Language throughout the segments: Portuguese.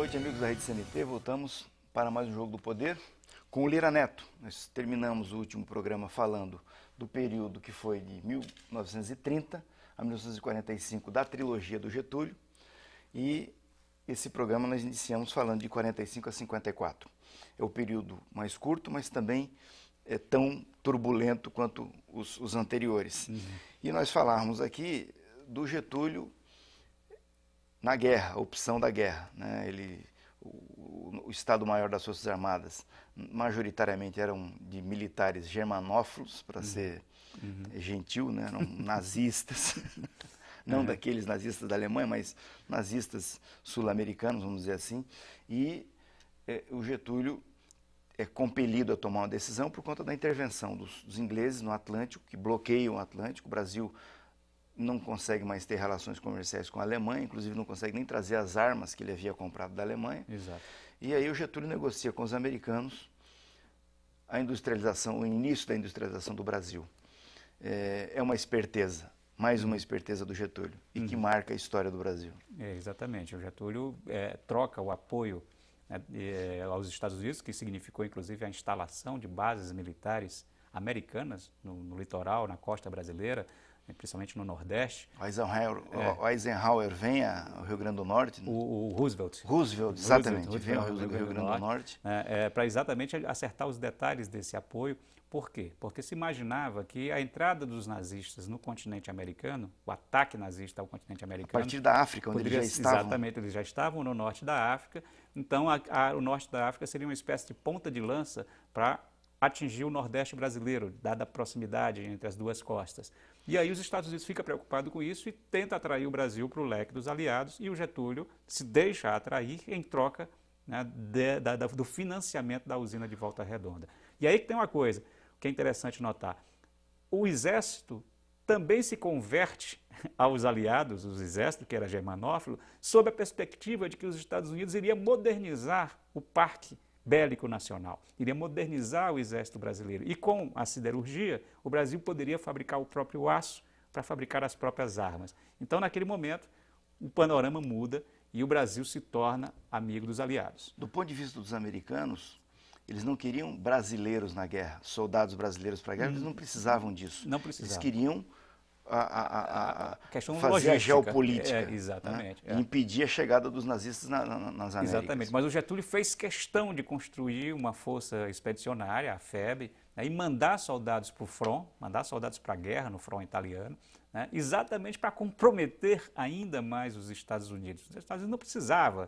noite, amigos da Rede CNT. Voltamos para mais um Jogo do Poder com o Lira Neto. Nós terminamos o último programa falando do período que foi de 1930 a 1945 da trilogia do Getúlio. E esse programa nós iniciamos falando de 45 a 54. É o período mais curto, mas também é tão turbulento quanto os anteriores. Uhum. E nós falarmos aqui do Getúlio na guerra, a opção da guerra, né? O Estado-Maior das Forças Armadas majoritariamente eram de militares germanófilos, para ser gentil, né? Eram nazistas, não daqueles nazistas da Alemanha, mas nazistas sul-americanos, vamos dizer assim. E o Getúlio é compelido a tomar uma decisão por conta da intervenção dos ingleses no Atlântico, que bloqueiam o Atlântico. O Brasil não consegue mais ter relações comerciais com a Alemanha, inclusive não consegue nem trazer as armas que ele havia comprado da Alemanha. Exato. E aí o Getúlio negocia com os americanos a industrialização, o início da industrialização do Brasil. É uma esperteza, mais uma esperteza do Getúlio, e que marca a história do Brasil. Exatamente, o Getúlio troca o apoio aos Estados Unidos, que significou inclusive a instalação de bases militares americanas no litoral, na costa brasileira, principalmente no Nordeste. Eisenhower vem ao Rio Grande do Norte. Né? O Roosevelt. Roosevelt, exatamente, vem ao Rio Grande do Norte. Para exatamente acertar os detalhes desse apoio. Por quê? Porque se imaginava que a entrada dos nazistas no continente americano, o ataque nazista ao continente americano... A partir da África, onde eles já estavam. Exatamente, eles já estavam no norte da África. Então, o norte da África seria uma espécie de ponta de lança para atingir o Nordeste brasileiro, dada a proximidade entre as duas costas. E aí os Estados Unidos ficam preocupados com isso e tenta atrair o Brasil para o leque dos aliados, e o Getúlio se deixa atrair em troca, né, do financiamento da usina de Volta Redonda. E aí que tem uma coisa que é interessante notar. O exército também se converte aos aliados, os exércitos, que era germanófilo, sob a perspectiva de que os Estados Unidos iriam modernizar o parque bélico nacional, iria modernizar o exército brasileiro. E com a siderurgia, o Brasil poderia fabricar o próprio aço para fabricar as próprias armas. Então, naquele momento, o panorama muda e o Brasil se torna amigo dos aliados. Do ponto de vista dos americanos, eles não queriam brasileiros na guerra, soldados brasileiros para a guerra, eles não precisavam disso. Não precisavam. Eles queriam a questão logística, geopolítica, exatamente, né? Impedir a chegada dos nazistas nas Américas. Exatamente, mas o Getúlio fez questão de construir uma força expedicionária, a FEB, né, e mandar soldados para o front, mandar soldados para a guerra no front italiano, né, exatamente para comprometer ainda mais os Estados Unidos. Os Estados Unidos não precisavam,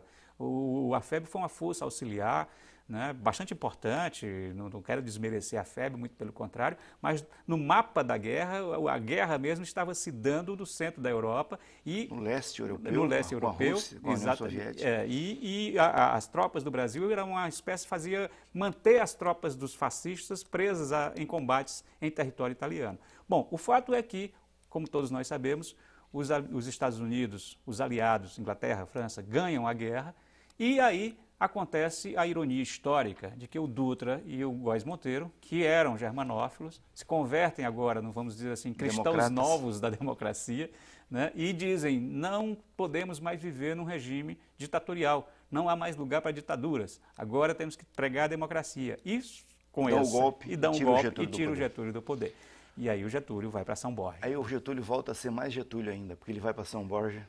a FEB foi uma força auxiliar, né, bastante importante, não quero desmerecer a FEB, muito pelo contrário, mas no mapa da guerra, a guerra mesmo estava se dando no centro da Europa e... No leste europeu, com a Rússia, com a União Soviética. As tropas do Brasil eram uma espécie que fazia manter as tropas dos fascistas presas em combates em território italiano. Bom, o fato é que, como todos nós sabemos, os Estados Unidos, os aliados, Inglaterra, França, ganham a guerra e aí... Acontece a ironia histórica de que o Dutra e o Góes Monteiro, que eram germanófilos, se convertem agora, não vamos dizer assim, cristãos novos da democracia, né, e dizem, não podemos mais viver num regime ditatorial, não há mais lugar para ditaduras, agora temos que pregar a democracia. Isso com essa, e dá um golpe e tira o Getúlio do poder. E aí o Getúlio vai para São Borja. Aí o Getúlio volta a ser mais Getúlio ainda, porque ele vai para São Borja.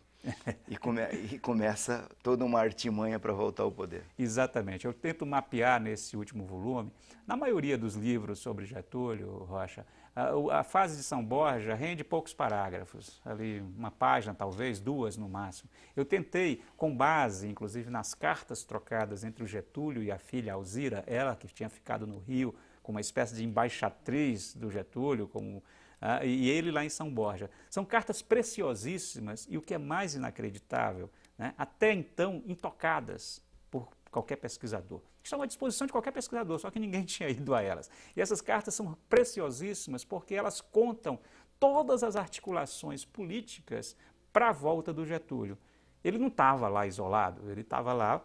E começa toda uma artimanha para voltar ao poder. Exatamente. Eu tento mapear nesse último volume, na maioria dos livros sobre Getúlio, Rocha, a fase de São Borja rende poucos parágrafos, ali uma página talvez, duas no máximo. Eu tentei, com base inclusive nas cartas trocadas entre o Getúlio e a filha Alzira, ela que tinha ficado no Rio com uma espécie de embaixatriz do Getúlio, como... e ele lá em São Borja. São cartas preciosíssimas e o que é mais inacreditável, né, até então intocadas por qualquer pesquisador. Estão à disposição de qualquer pesquisador, só que ninguém tinha ido a elas. E essas cartas são preciosíssimas porque elas contam todas as articulações políticas para a volta do Getúlio. Ele não estava lá isolado, ele estava lá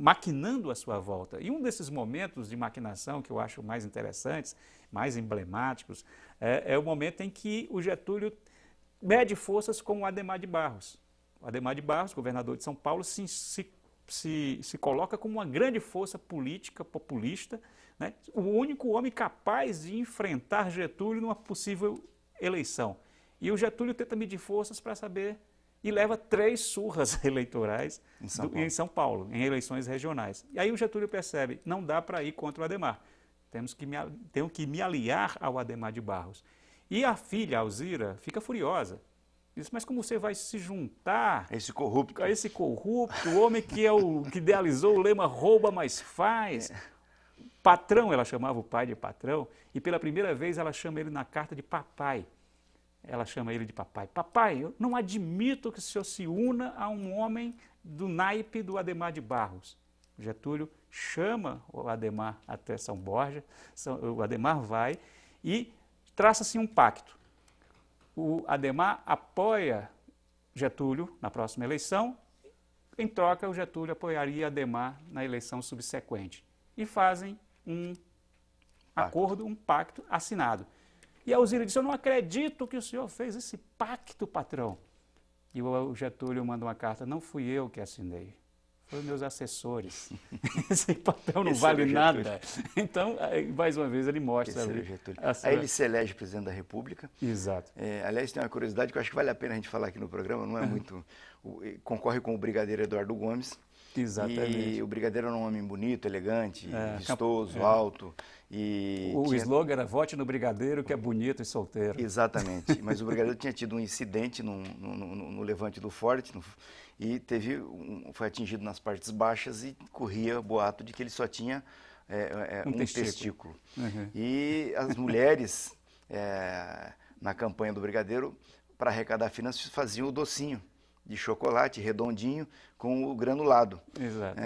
maquinando a sua volta. E um desses momentos de maquinação que eu acho mais interessantes, mais emblemáticos, é o momento em que o Getúlio mede forças com o Ademar de Barros. O Ademar de Barros, governador de São Paulo, se se coloca como uma grande força política populista, né? O único homem capaz de enfrentar Getúlio numa possível eleição. E o Getúlio tenta medir forças para saber e leva 3 surras eleitorais em São Paulo, em eleições regionais. E aí o Getúlio percebe, não dá para ir contra o Ademar, tenho que me aliar ao Ademar de Barros. E a filha, Alzira, fica furiosa. Diz, mas como você vai se juntar a esse corrupto, o homem que é o que idealizou o lema rouba, mas faz. Patrão, ela chamava o pai de patrão, e pela primeira vez ela chama ele na carta de papai. Ela chama ele de papai. Papai, eu não admito que o senhor se una a um homem do naipe do Ademar de Barros. Getúlio chama o Ademar até São Borja, o Ademar vai e traça-se um pacto. O Ademar apoia Getúlio na próxima eleição, em troca o Getúlio apoiaria Ademar na eleição subsequente. E fazem um acordo, um pacto assinado. E a Alzira diz, eu não acredito que o senhor fez esse pacto, patrão. E o Getúlio manda uma carta, não fui eu que assinei, foram meus assessores. Esse patrão não vale nada. Então, mais uma vez, ele mostra. Aí ele se elege presidente da República. Exato. É, aliás, tem uma curiosidade que eu acho que vale a pena a gente falar aqui no programa, não é muito... Concorre com o brigadeiro Eduardo Gomes. Exatamente. E o brigadeiro era um homem bonito, elegante, vistoso, alto. E o slogan era vote no brigadeiro que é bonito e solteiro. Exatamente. Mas o brigadeiro tinha tido um incidente no levante do forte e foi atingido nas partes baixas e corria boato de que ele só tinha um testículo. Uhum. E as mulheres, na campanha do brigadeiro, para arrecadar finanças, faziam o docinho de chocolate redondinho com o granulado. Exato.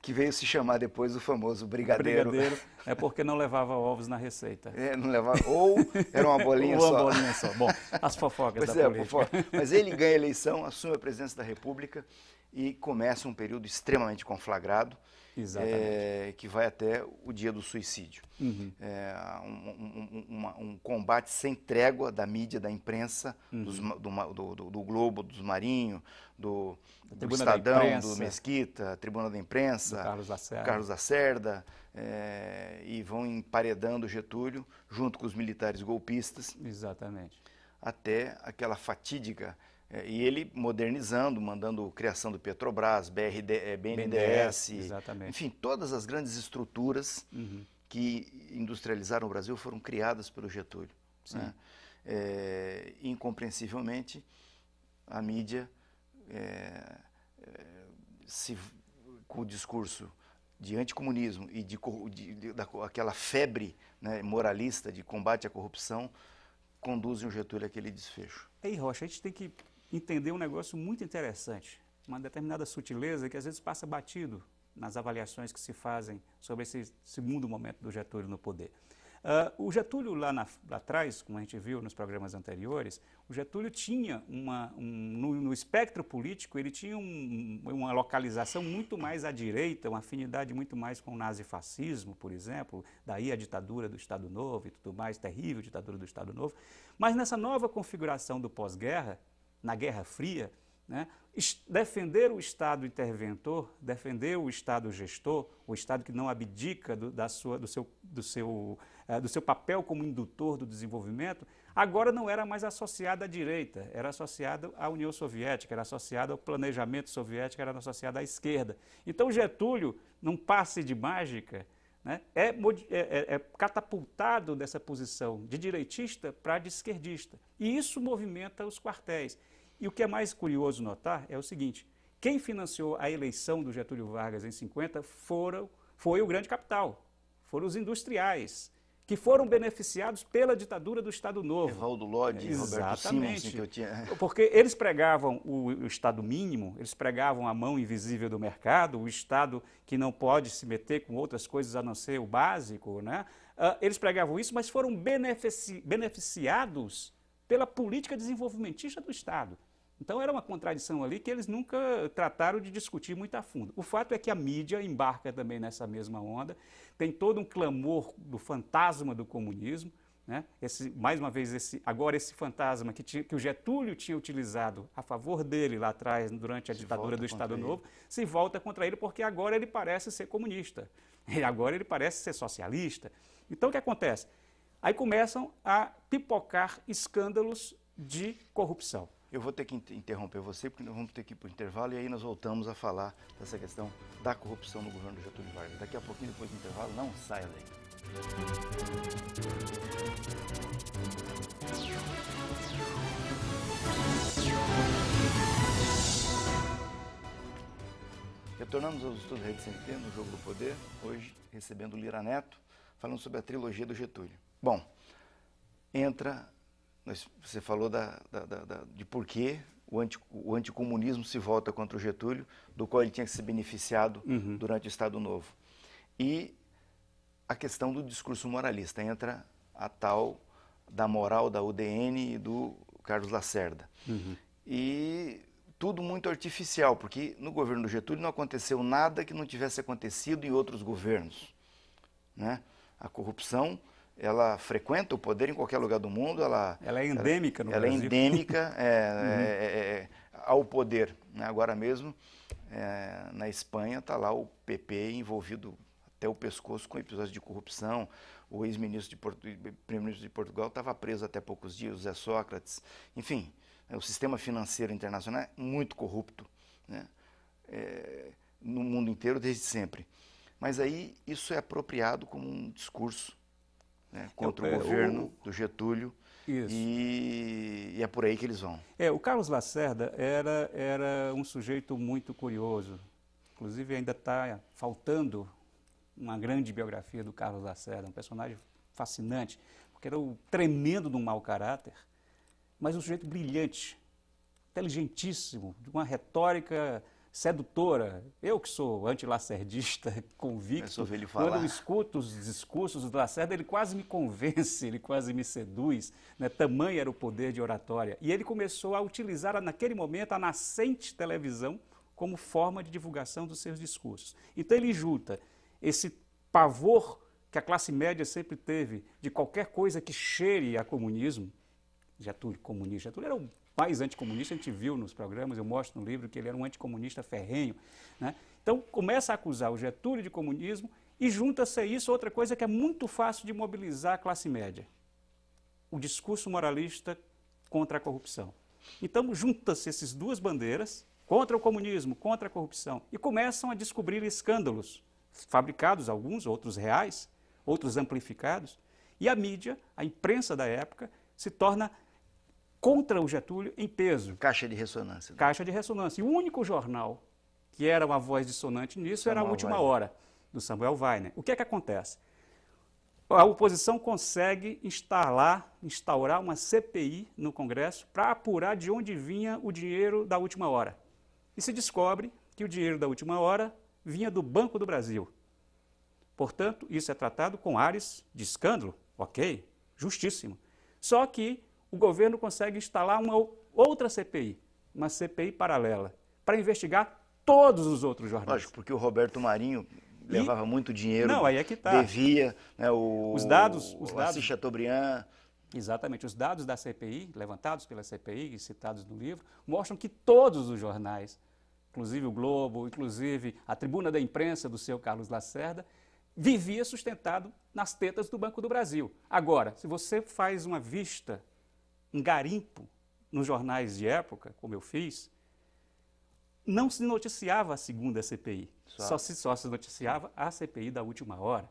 Que veio se chamar depois o famoso brigadeiro. Brigadeiro é porque não levava ovos na receita. Não levava, ou era uma bolinha só. Ou uma bolinha só. Bom, as fofocas política. Mas ele ganha a eleição, assume a presidência da República e começa um período extremamente conflagrado. Exatamente. Que vai até o dia do suicídio. Uhum. Um combate sem trégua da mídia, da imprensa, uhum, do Globo, dos Marinho, do Estadão, do Mesquita, Tribuna da Imprensa, Carlos Lacerda, e vão emparedando Getúlio junto com os militares golpistas. Exatamente. Até aquela fatídica... E ele modernizando, mandando criação do Petrobras, BNDES, enfim, todas as grandes estruturas, uhum, que industrializaram o Brasil foram criadas pelo Getúlio. Sim. Né? Incompreensivelmente, a mídia, com o discurso de anticomunismo e daquela febre, né, moralista de combate à corrupção, conduzem o Getúlio àquele desfecho. Ei, Rocha, a gente tem que entender um negócio muito interessante, uma determinada sutileza que às vezes passa batido nas avaliações que se fazem sobre esse segundo momento do Getúlio no poder. O Getúlio lá atrás, como a gente viu nos programas anteriores, o Getúlio tinha no espectro político, ele tinha uma localização muito mais à direita, uma afinidade muito mais com o nazifascismo, por exemplo, daí a ditadura do Estado Novo e tudo mais, terrível ditadura do Estado Novo. Mas nessa nova configuração do pós-guerra, na Guerra Fria, né, defender o Estado interventor, defender o Estado gestor, o Estado que não abdica do seu papel como indutor do desenvolvimento, agora não era mais associado à direita, era associado à União Soviética, era associado ao planejamento soviético, era associado à esquerda. Então Getúlio, num passe de mágica, né, é catapultado dessa posição de direitista para de esquerdista. E isso movimenta os quartéis. E o que é mais curioso notar é o seguinte, quem financiou a eleição do Getúlio Vargas em 50 foi o grande capital, foram os industriais, que foram beneficiados pela ditadura do Estado Novo. Evaldo Lodge, Roberto Simons, que eu tinha... Porque eles pregavam o Estado mínimo, eles pregavam a mão invisível do mercado, o Estado que não pode se meter com outras coisas a não ser o básico, né? Eles pregavam isso, mas foram beneficiados pela política desenvolvimentista do Estado. Então era uma contradição ali que eles nunca trataram de discutir muito a fundo. O fato é que a mídia embarca também nessa mesma onda, tem todo um clamor do fantasma do comunismo, Né? Agora esse fantasma que o Getúlio tinha utilizado a favor dele lá atrás, durante a ditadura do Estado Novo, se volta contra ele porque agora ele parece ser comunista, e agora ele parece ser socialista. Então o que acontece? Aí começam a pipocar escândalos de corrupção. Eu vou ter que interromper você porque nós vamos ter que ir para o intervalo e aí nós voltamos a falar dessa questão da corrupção no governo do Getúlio Vargas. Daqui a pouquinho, depois do intervalo, não saia daí. Retornamos aos estudos da Rede CNT no Jogo do Poder, hoje recebendo o Lira Neto, falando sobre a trilogia do Getúlio. Bom, você falou de por que o anticomunismo se volta contra o Getúlio, do qual ele tinha que ser beneficiado durante o Estado Novo. E a questão do discurso moralista, entra a tal da moral da UDN e do Carlos Lacerda. E tudo muito artificial, porque no governo do Getúlio não aconteceu nada que não tivesse acontecido em outros governos. Né? A corrupção, ela frequenta o poder em qualquer lugar do mundo. Ela é endêmica no Brasil. Ela é endêmica ao poder. Agora mesmo, na Espanha, está lá o PP envolvido até o pescoço com episódios de corrupção. O primeiro-ministro de Portugal estava preso até poucos dias, o Zé Sócrates. Enfim, o sistema financeiro internacional é muito corrupto, né? No mundo inteiro desde sempre. Mas aí isso é apropriado como um discurso, né, contra o governo do Getúlio. Isso. E é por aí que eles vão. O Carlos Lacerda era um sujeito muito curioso. Inclusive ainda está faltando uma grande biografia do Carlos Lacerda, um personagem fascinante, porque era o tremendo de um mau caráter, mas um sujeito brilhante, inteligentíssimo, de uma retórica sedutora. Eu que sou antilacerdista convicto, quando eu escuto os discursos do Lacerda, ele quase me convence, ele quase me seduz, né? Tamanho era o poder de oratória. E ele começou a utilizar, naquele momento, a nascente televisão como forma de divulgação dos seus discursos. Então ele junta esse pavor que a classe média sempre teve de qualquer coisa que cheire a comunismo. Getúlio, comunista. Getúlio era o mais anticomunista, a gente viu nos programas, eu mostro no livro que ele era um anticomunista ferrenho, né? Então começa a acusar o Getúlio de comunismo e junta-se a isso outra coisa que é muito fácil de mobilizar a classe média: o discurso moralista contra a corrupção. Então junta-se essas duas bandeiras, contra o comunismo, contra a corrupção, e começam a descobrir escândalos, fabricados alguns, outros reais, outros amplificados, e a mídia, a imprensa da época, se torna contra o Getúlio em peso. Caixa de ressonância. Né? Caixa de ressonância. E o único jornal que era uma voz dissonante nisso era a Última Hora, do Samuel Weiner. O que é que acontece? A oposição consegue instaurar uma CPI no Congresso para apurar de onde vinha o dinheiro da Última Hora. E se descobre que o dinheiro da Última Hora vinha do Banco do Brasil. Portanto, isso é tratado com ares de escândalo, ok, justíssimo. Só que o governo consegue instalar uma outra CPI, uma CPI paralela, para investigar todos os outros jornais. Lógico, porque o Roberto Marinho levava muito dinheiro, aí é que tá. Devia, né, os dados Assis Chateaubriand. Exatamente, os dados da CPI, levantados pela CPI e citados no livro, mostram que todos os jornais, inclusive o Globo, inclusive a Tribuna da Imprensa do seu Carlos Lacerda, vivia sustentado nas tetas do Banco do Brasil. Agora, se você faz uma vista, um garimpo nos jornais de época, como eu fiz, não se noticiava a segunda CPI, só se noticiava a CPI da Última Hora.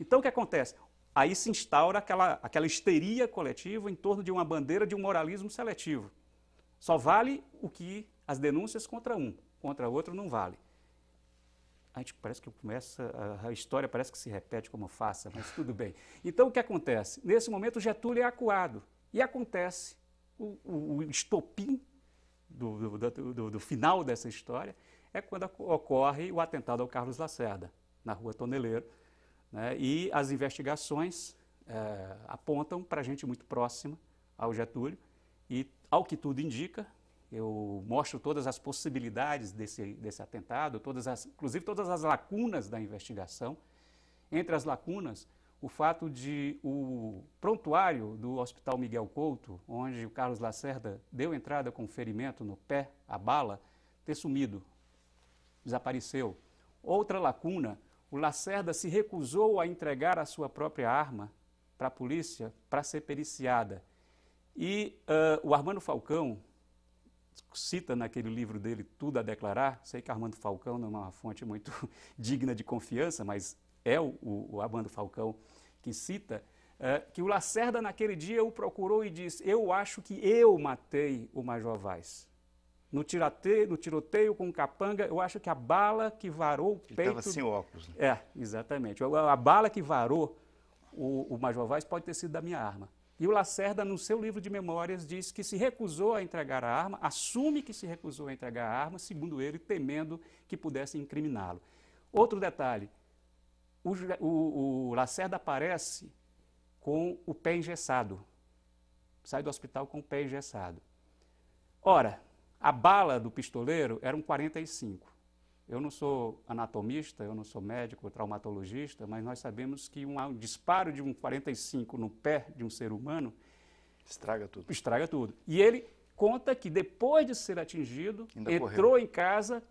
Então, o que acontece? Aí se instaura aquela histeria coletiva em torno de uma bandeira de um moralismo seletivo. Só vale o que as denúncias contra um. Contra outro não vale. A gente parece que a história parece que se repete como faça, mas tudo bem. Então o que acontece? Nesse momento Getúlio é acuado e acontece o estopim do final dessa história, é quando ocorre o atentado ao Carlos Lacerda, na Rua Toneleiro, né? E as investigações apontam para gente muito próxima ao Getúlio e, ao que tudo indica, eu mostro todas as possibilidades desse atentado, inclusive todas as lacunas da investigação. Entre as lacunas, o fato de o prontuário do Hospital Miguel Couto, onde o Carlos Lacerda deu entrada com ferimento no pé, a bala, ter sumido, desapareceu. Outra lacuna, o Lacerda se recusou a entregar a sua própria arma para a polícia para ser periciada. E o Armando Falcão cita naquele livro dele Tudo a Declarar, sei que Armando Falcão não é uma fonte muito digna de confiança, mas é o Armando Falcão que cita, que o Lacerda naquele dia o procurou e disse: eu acho que eu matei o Major Vaz. No tiroteio com o capanga, eu acho que a bala que varou o peito... Ele estava sem óculos, né? É, exatamente. A bala que varou o Major Vaz pode ter sido da minha arma. E o Lacerda, no seu livro de memórias, diz que se recusou a entregar a arma, assume que se recusou a entregar a arma, segundo ele, temendo que pudesse incriminá-lo. Outro detalhe, o Lacerda aparece com o pé engessado, sai do hospital com o pé engessado. Ora... a bala do pistoleiro era um 45. Eu não sou anatomista, eu não sou médico, traumatologista, mas nós sabemos que um disparo de um 45 no pé de um ser humano... estraga tudo. Estraga tudo. E ele conta que depois de ser atingido, entrou em casa,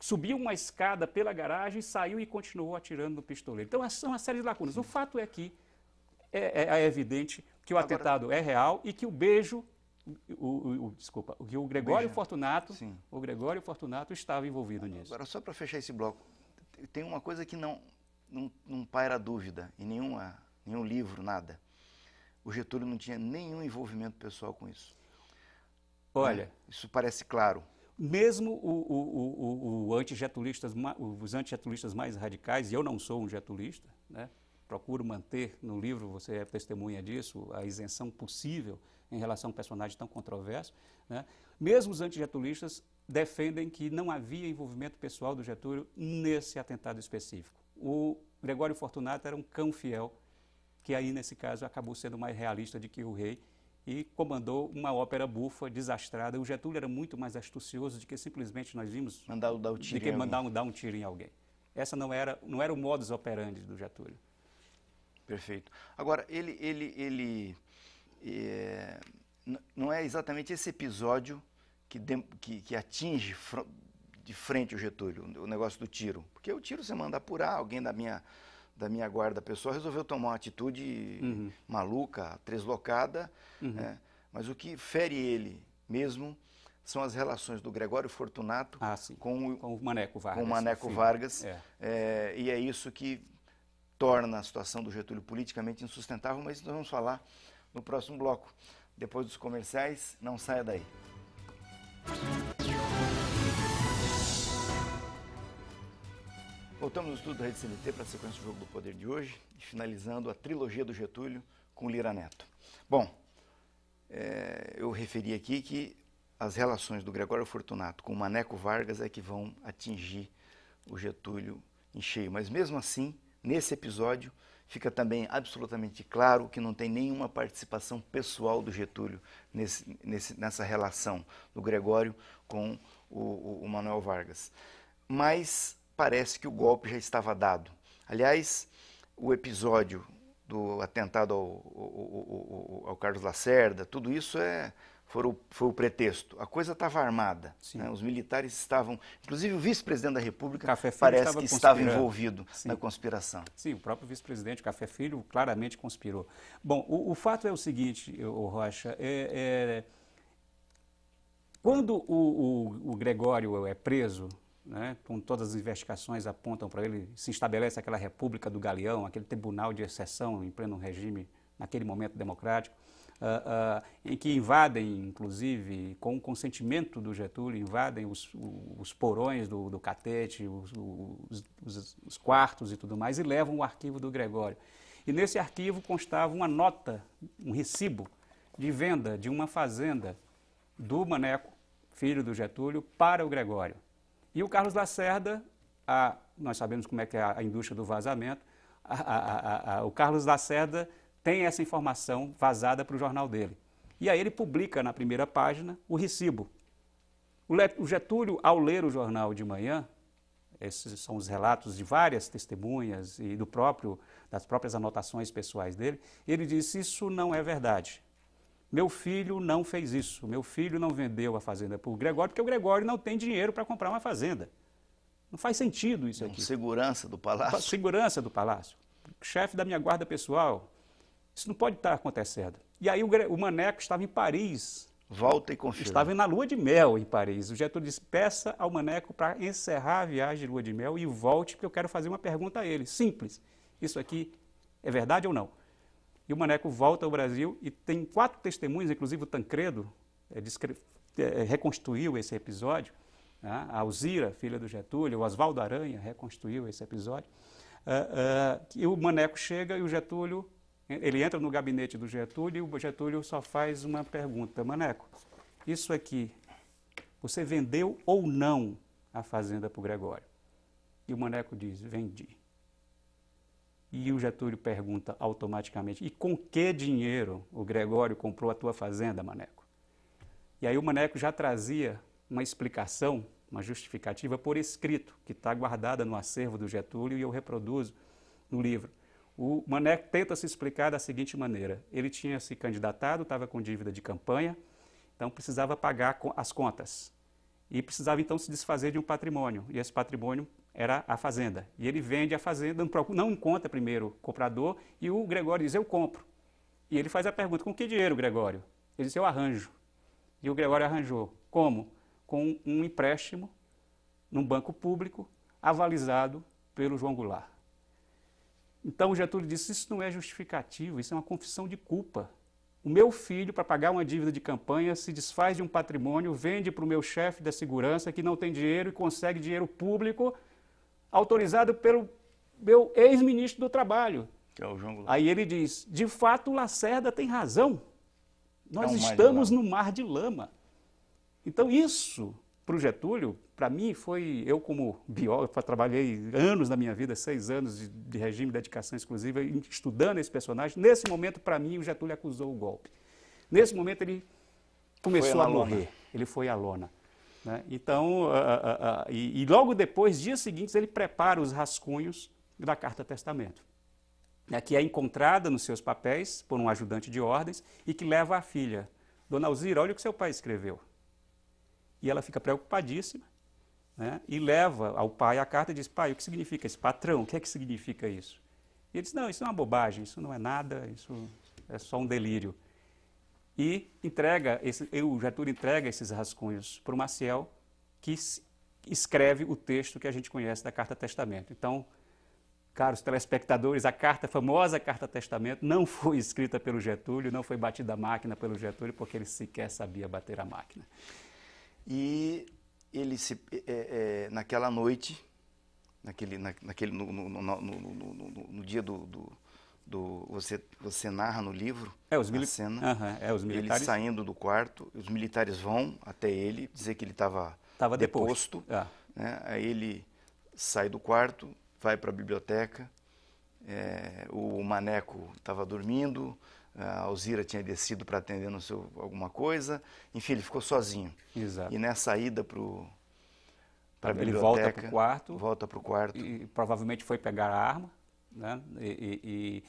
subiu uma escada pela garagem, saiu e continuou atirando no pistoleiro. Então, são uma série de lacunas. Sim. O fato é que é evidente que o atentado é real e que o beijo... O Gregório Fortunato estava envolvido nisso. Agora, só para fechar esse bloco, tem uma coisa que não paira dúvida em nenhum livro, nada. O Getúlio não tinha nenhum envolvimento pessoal com isso. Olha... isso parece claro. Mesmo os antigetulistas mais radicais, e eu não sou um getulista, né? Procuro manter no livro, você é testemunha disso, a isenção possível em relação a um personagem tão controverso, né? Mesmo os antigetulistas defendem que não havia envolvimento pessoal do Getúlio nesse atentado específico. O Gregório Fortunato era um cão fiel, que aí, nesse caso, acabou sendo mais realista do que o rei e comandou uma ópera bufa desastrada. O Getúlio era muito mais astucioso do que simplesmente nós vimos... mandar dar um tiro em alguém. Essa não era o modus operandi do Getúlio. Perfeito. Agora, não é exatamente esse episódio que atinge de frente o Getúlio, o negócio do tiro. Porque o tiro você manda apurar, alguém da minha guarda pessoal resolveu tomar uma atitude maluca, deslocada. Uhum. Mas o que fere ele mesmo são as relações do Gregório Fortunato com o Maneco Vargas. E é isso que torna a situação do Getúlio politicamente insustentável, mas nós vamos falar no próximo bloco. Depois dos comerciais, não saia daí. Voltamos no estudo da Rede CNT para a sequência do Jogo do Poder de hoje, e finalizando a trilogia do Getúlio com Lira Neto. Bom, eu referi aqui que as relações do Gregório Fortunato com o Maneco Vargas é que vão atingir o Getúlio em cheio. Mas mesmo assim, nesse episódio, fica também absolutamente claro que não tem nenhuma participação pessoal do Getúlio nessa relação do Gregório com o Manuel Vargas. Mas parece que o golpe já estava dado. Aliás, o episódio do atentado ao Carlos Lacerda, tudo isso foi o pretexto. A coisa estava armada, né? Os militares estavam... Inclusive o vice-presidente da República parece que estava envolvido na conspiração. Sim, o próprio vice-presidente Café Filho claramente conspirou. Bom, o fato é o seguinte, Rocha, quando o Gregório é preso, né, com todas as investigações apontam para ele, se estabelece aquela República do Galeão, aquele tribunal de exceção em pleno regime, naquele momento democrático, em que invadem, inclusive, com o consentimento do Getúlio, invadem os porões do Catete, os quartos e tudo mais, e levam o arquivo do Gregório. E nesse arquivo constava uma nota, um recibo de venda de uma fazenda do Maneco, filho do Getúlio, para o Gregório. E o Carlos Lacerda, nós sabemos como é que é a indústria do vazamento, o Carlos Lacerda tem essa informação vazada para o jornal dele. E aí ele publica na primeira página o recibo. O Getúlio, ao ler o jornal de manhã, Esses são os relatos de várias testemunhas e das próprias anotações pessoais dele. Ele disse, isso não é verdade. Meu filho não fez isso, meu filho não vendeu a fazenda para o Gregório, porque o Gregório não tem dinheiro para comprar uma fazenda. Não faz sentido isso aqui. Segurança do palácio. Segurança do palácio. Chefe da minha guarda pessoal. Isso não pode estar acontecendo. E aí o Maneco estava em Paris. Volta e confirma. Estava na lua de mel em Paris. O Getúlio disse, peça ao Maneco para encerrar a viagem de lua de mel e volte, porque eu quero fazer uma pergunta a ele, simples. Isso aqui é verdade ou não? E o Maneco volta ao Brasil e tem 4 testemunhas, inclusive o Tancredo, reconstruiu esse episódio. Né? A Alzira, filha do Getúlio, o Oswaldo Aranha reconstruiu esse episódio. E o Maneco chega e o Getúlio... Ele entra no gabinete do Getúlio e o Getúlio só faz uma pergunta. Maneco, isso aqui, você vendeu ou não a fazenda para o Gregório? E o Maneco diz, vendi. E o Getúlio pergunta automaticamente, e com que dinheiro o Gregório comprou a tua fazenda, Maneco? E aí o Maneco já trazia uma explicação, uma justificativa por escrito, que está guardada no acervo do Getúlio e eu reproduzo no livro. O Maneco tenta se explicar da seguinte maneira, ele tinha se candidatado, estava com dívida de campanha, então precisava pagar as contas e precisava então se desfazer de um patrimônio, e esse patrimônio era a fazenda. E ele vende a fazenda, não encontra primeiro o comprador, e o Gregório diz, eu compro. E ele faz a pergunta, com que dinheiro, Gregório? Ele diz, eu arranjo. E o Gregório arranjou. Como? Com um empréstimo num banco público, avalizado pelo João Goulart. Então o Getúlio disse, isso não é justificativo, isso é uma confissão de culpa. O meu filho, para pagar uma dívida de campanha, se desfaz de um patrimônio, vende para o meu chefe da segurança, que não tem dinheiro e consegue dinheiro público, autorizado pelo meu ex-ministro do Trabalho. Que é o Jango. Aí ele diz, de fato o Lacerda tem razão, nós estamos no mar de lama. Então isso, para o Getúlio... Para mim foi, eu como biógrafo, trabalhei anos na minha vida, 6 anos de regime de dedicação exclusiva, estudando esse personagem. Nesse momento, para mim, o Getúlio acusou o golpe. Nesse momento, ele começou a morrer. Ele foi à lona. Né? Então, e logo depois, dias seguintes, ele prepara os rascunhos da Carta Testamento, né, que é encontrada nos seus papéis por um ajudante de ordens e que leva a filha. Dona Alzira, olha o que seu pai escreveu. E ela fica preocupadíssima. Né? E leva ao pai a carta e diz, pai, o que significa esse patrão? O que é que significa isso? E ele diz, não, isso é uma bobagem, isso não é nada, isso é só um delírio. E entrega, o Getúlio entrega esses rascunhos para o Maciel, que escreve o texto que a gente conhece da Carta Testamento. Então, caros telespectadores, a famosa Carta Testamento não foi escrita pelo Getúlio, não foi batida a máquina pelo Getúlio, porque ele sequer sabia bater a máquina. E... ele se naquela noite, no dia do você narra no livro a cena, os militares, ele saindo do quarto, os militares vão até ele dizer que ele estava deposto, né? Aí ele sai do quarto, vai para a biblioteca, o Maneco estava dormindo. A Alzira tinha descido para atender no seu, alguma coisa. Enfim, ele ficou sozinho. Exato. E nessa ida para a biblioteca... Ele volta para o quarto. Volta para o quarto. E provavelmente foi pegar a arma. Né? E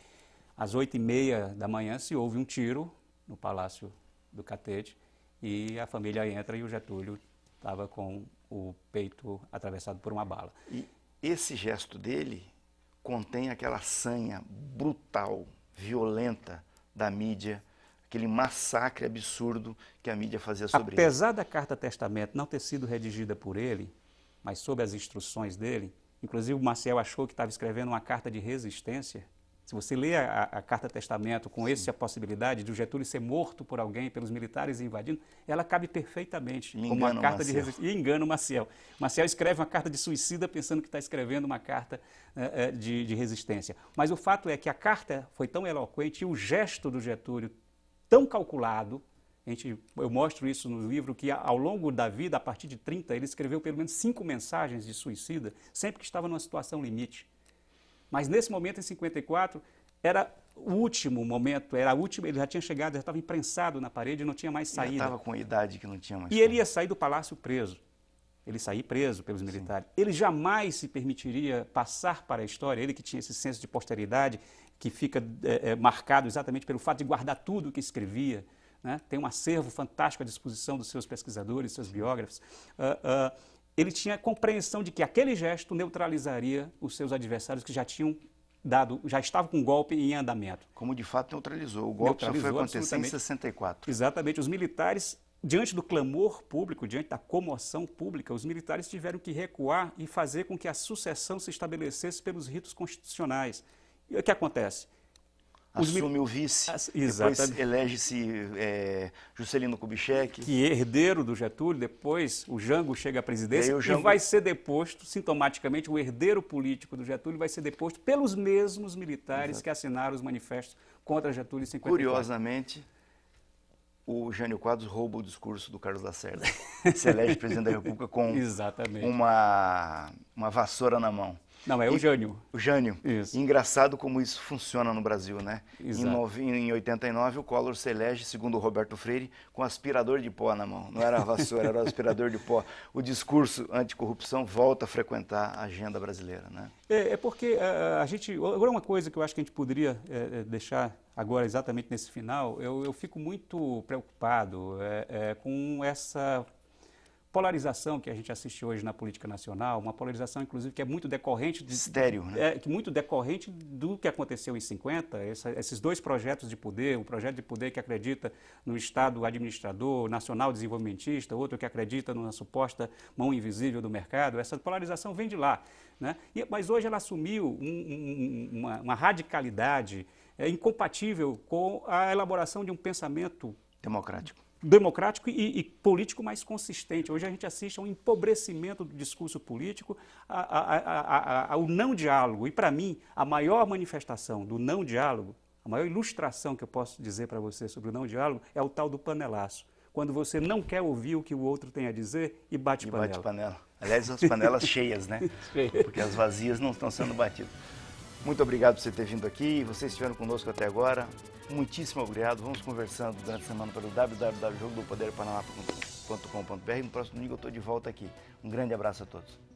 às 8h30 da manhã se houve um tiro no Palácio do Catete. E a família entra e o Getúlio estava com o peito atravessado por uma bala. E esse gesto dele contém aquela sanha brutal, violenta, da mídia, aquele massacre absurdo que a mídia fazia sobre ele. Apesar da Carta Testamento não ter sido redigida por ele, mas sob as instruções dele, inclusive o Maciel achou que estava escrevendo uma carta de resistência. Se você lê a Carta Testamento com essa possibilidade de o Getúlio ser morto por alguém, pelos militares invadindo, ela cabe perfeitamente como uma carta de resistência. E engana o Maciel. Maciel escreve uma carta de suicida pensando que está escrevendo uma carta de resistência. Mas o fato é que a carta foi tão eloquente e o gesto do Getúlio tão calculado, eu mostro isso no livro, que ao longo da vida, a partir de 30, ele escreveu pelo menos 5 mensagens de suicida, sempre que estava numa situação limite. Mas nesse momento, em 54, era o último momento, era a última, ele já tinha chegado, já estava imprensado na parede, não tinha mais saída. Ele estava com a idade que não tinha mais saída. E ele ia sair do palácio preso. ele sair preso pelos militares. Sim. Ele jamais se permitiria passar para a história, ele que tinha esse senso de posteridade que fica marcado exatamente pelo fato de guardar tudo o que escrevia, né? Tem um acervo fantástico à disposição dos seus pesquisadores, seus biógrafos. Ele tinha compreensão de que aquele gesto neutralizaria os seus adversários que já tinham dado, já estavam com um golpe em andamento. Como de fato neutralizou. O golpe neutralizou, só foi acontecer em 64. Exatamente. Os militares, diante do clamor público, diante da comoção pública, os militares tiveram que recuar e fazer com que a sucessão se estabelecesse pelos ritos constitucionais. E o que acontece? Assume o vice, depois elege-se Juscelino Kubitschek. Que é herdeiro do Getúlio, depois o Jango chega à presidência e vai ser deposto, sintomaticamente, o herdeiro político do Getúlio vai ser deposto pelos mesmos militares que assinaram os manifestos contra Getúlio em 54. Curiosamente, o Jânio Quadros rouba o discurso do Carlos Lacerda. Se elege presidente da República com uma vassoura na mão. Não, é o Jânio. O Jânio. Isso. Engraçado como isso funciona no Brasil, né? Exato. Em 89, o Collor se elege, segundo o Roberto Freire, com aspirador de pó na mão. Não era a vassoura, era o aspirador de pó. O discurso anticorrupção volta a frequentar a agenda brasileira, né? É porque a gente... Agora, uma coisa que eu acho que a gente poderia deixar agora exatamente nesse final, eu fico muito preocupado com essa... polarização que a gente assiste hoje na política nacional, uma polarização, inclusive, que é muito decorrente... Estéril, né? Que muito decorrente do que aconteceu em 50, esses dois projetos de poder, um projeto de poder que acredita no Estado administrador, nacional desenvolvimentista, outro que acredita numa suposta mão invisível do mercado, essa polarização vem de lá, né? Mas hoje ela assumiu uma radicalidade incompatível com a elaboração de um pensamento... democrático e político mais consistente. Hoje a gente assiste a um empobrecimento do discurso político, ao não diálogo. E, para mim, a maior manifestação do não diálogo, a maior ilustração que eu posso dizer para você sobre o não diálogo é o tal do panelaço. Quando você não quer ouvir o que o outro tem a dizer e bate panela. Aliás, as panelas cheias, né? Porque as vazias não estão sendo batidas. Muito obrigado por você ter vindo aqui, vocês estiveram conosco até agora. Muitíssimo obrigado. Vamos conversando durante a semana pelo www.jogodopoderpanamá.com.br. No próximo domingo eu estou de volta aqui. Um grande abraço a todos.